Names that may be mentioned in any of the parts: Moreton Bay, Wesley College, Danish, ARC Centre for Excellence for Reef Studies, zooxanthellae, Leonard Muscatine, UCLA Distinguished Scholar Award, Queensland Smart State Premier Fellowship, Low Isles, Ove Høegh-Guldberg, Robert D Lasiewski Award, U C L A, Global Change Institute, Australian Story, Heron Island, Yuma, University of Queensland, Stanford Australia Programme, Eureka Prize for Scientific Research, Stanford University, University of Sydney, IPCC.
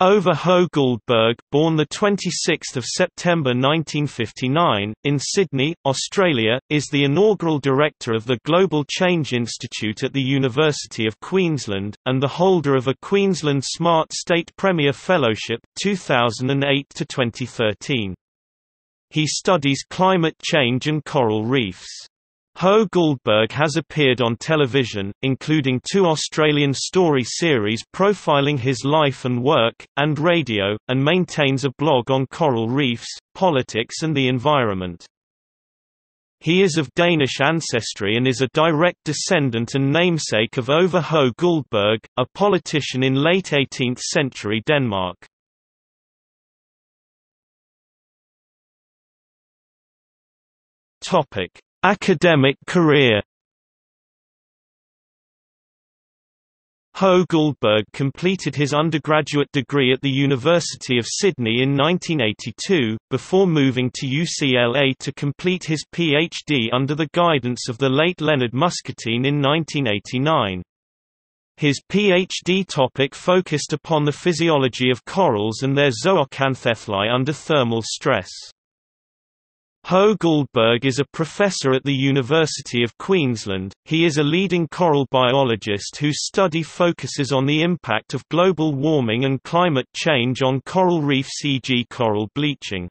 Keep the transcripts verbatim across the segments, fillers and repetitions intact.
Ove Høegh-Guldberg, born the twenty-sixth of September nineteen fifty-nine in Sydney, Australia, is the inaugural director of the Global Change Institute at the University of Queensland and the holder of a Queensland Smart State Premier Fellowship two thousand eight to twenty thirteen. He studies climate change and coral reefs. Høegh-Guldberg has appeared on television, including two Australian story series profiling his life and work, and radio, and maintains a blog on coral reefs, politics and the environment. He is of Danish ancestry and is a direct descendant and namesake of Ove Høegh-Guldberg, a politician in late eighteenth century Denmark. Academic career. Høegh-Guldberg completed his undergraduate degree at the University of Sydney in nineteen eighty-two, before moving to U C L A to complete his PhD under the guidance of the late Leonard Muscatine in nineteen eighty-nine. His PhD topic focused upon the physiology of corals and their zooxanthellae under thermal stress. Høegh-Guldberg is a professor at the University of Queensland. He is a leading coral biologist whose study focuses on the impact of global warming and climate change on coral reefs, for example coral bleaching.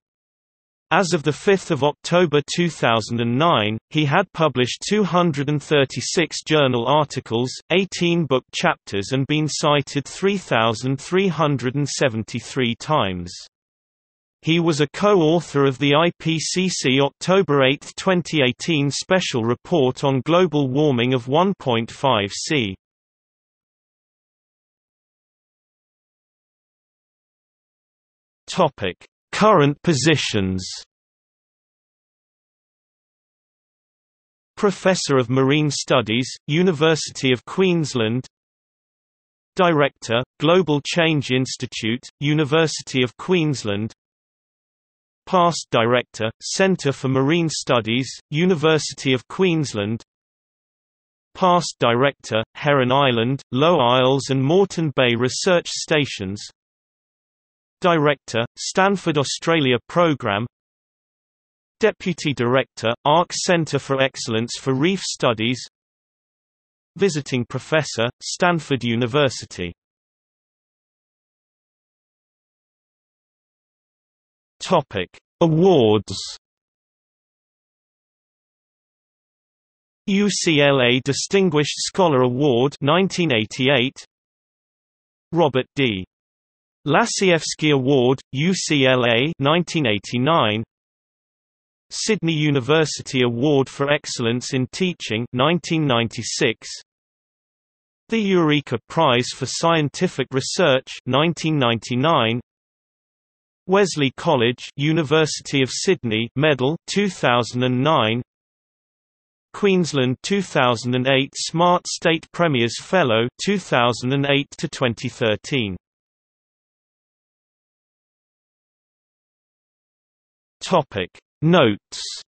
As of the fifth of October two thousand nine, he had published two hundred thirty-six journal articles, eighteen book chapters and been cited three thousand three hundred seventy-three times. He was a co-author of the I P C C October eighth twenty eighteen special report on global warming of one point five C. Topic: Current positions. Professor of Marine Studies, University of Queensland. Director, Global Change Institute, University of Queensland. Past Director, Centre for Marine Studies, University of Queensland. Past Director, Heron Island, Low Isles and Moreton Bay Research Stations. Director, Stanford Australia Programme. Deputy Director, ARC Centre for Excellence for Reef Studies. Visiting Professor, Stanford University. Topic: Awards. U C L A Distinguished Scholar Award nineteen eighty-eight. Robert D Lasiewski Award, U C L A nineteen eighty-nine. Sydney University Award for Excellence in Teaching nineteen ninety-six. The Eureka Prize for Scientific Research nineteen ninety-nine. Wesley College, University of Sydney Medal two thousand nine. Queensland two thousand eight Smart State Premiers Fellow two thousand eight to twenty thirteen. Topic: Notes.